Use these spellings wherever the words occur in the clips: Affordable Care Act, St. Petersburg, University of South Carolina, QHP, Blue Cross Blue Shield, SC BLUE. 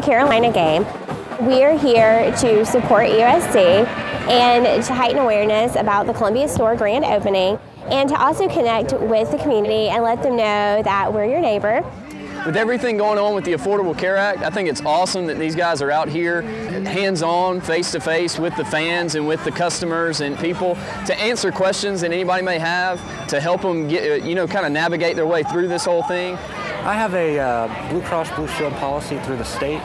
the Carolina game. We are here to support USC and to heighten awareness about the Columbia Store grand opening and to also connect with the community and let them know that we're your neighbor. With everything going on with the Affordable Care Act, I think it's awesome that these guys are out here hands-on, face-to-face with the fans and with the customers and people to answer questions that anybody may have, to help them get, kind of navigate their way through this whole thing. I have a Blue Cross Blue Shield policy through the state,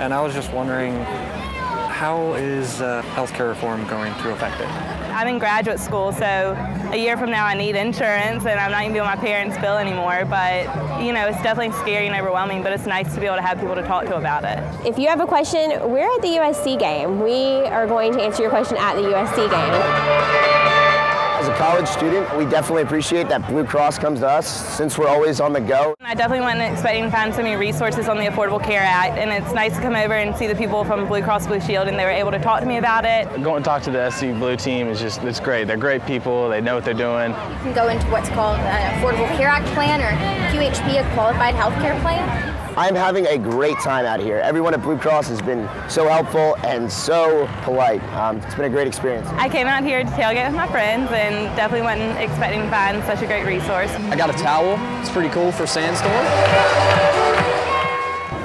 and I was just wondering, how is healthcare reform going to affect it? I'm in graduate school, so a year from now I need insurance, and I'm not even doing my parents' bill anymore, but it's definitely scary and overwhelming, but it's nice to be able to have people to talk to about it. If you have a question, we're at the USC game. We are going to answer your question at the USC game. As a college student, we definitely appreciate that Blue Cross comes to us since we're always on the go. I definitely wasn't expecting to find so many resources on the Affordable Care Act, and it's nice to come over and see the people from Blue Cross Blue Shield, and they were able to talk to me about it. Going to talk to the SC Blue team is just, it's great. They're great people, they know what they're doing. You can go into what's called an Affordable Care Act plan or QHP, a qualified health care plan. I'm having a great time out here. Everyone at Blue Cross has been so helpful and so polite. It's been a great experience. I came out here to tailgate with my friends and definitely wasn't expecting to find such a great resource. I got a towel. It's pretty cool for sandstorm.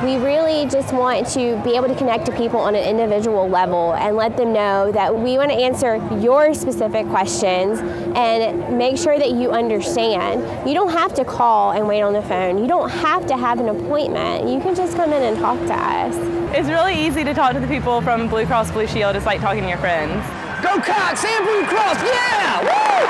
We really just want to be able to connect to people on an individual level and let them know that we want to answer your specific questions and make sure that you understand. You don't have to call and wait on the phone. You don't have to have an appointment. You can just come in and talk to us. It's really easy to talk to the people from Blue Cross Blue Shield. It's like talking to your friends. Go Cox and Blue Cross, yeah! Woo!